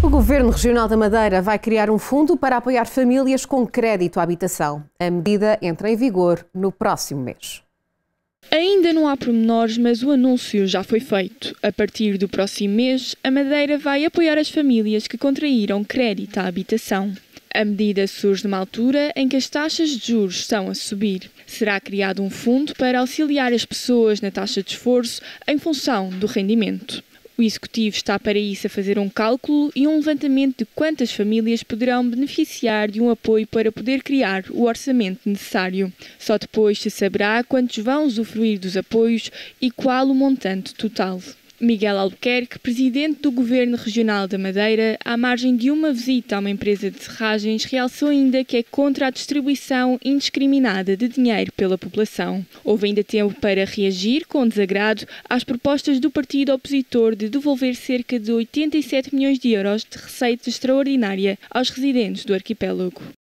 O Governo Regional da Madeira vai criar um fundo para apoiar famílias com crédito à habitação. A medida entra em vigor no próximo mês. Ainda não há pormenores, mas o anúncio já foi feito. A partir do próximo mês, a Madeira vai apoiar as famílias que contraíram crédito à habitação. A medida surge numa altura em que as taxas de juros estão a subir. Será criado um fundo para auxiliar as pessoas na taxa de esforço em função do rendimento. O Executivo está para isso a fazer um cálculo e um levantamento de quantas famílias poderão beneficiar de um apoio para poder criar o orçamento necessário. Só depois se saberá quantos vão usufruir dos apoios e qual o montante total. Miguel Albuquerque, presidente do Governo Regional da Madeira, à margem de uma visita a uma empresa de serragens, realçou ainda que é contra a distribuição indiscriminada de dinheiro pela população. Houve ainda tempo para reagir com desagrado às propostas do partido opositor de devolver cerca de 87 milhões de euros de receita extraordinária aos residentes do arquipélago.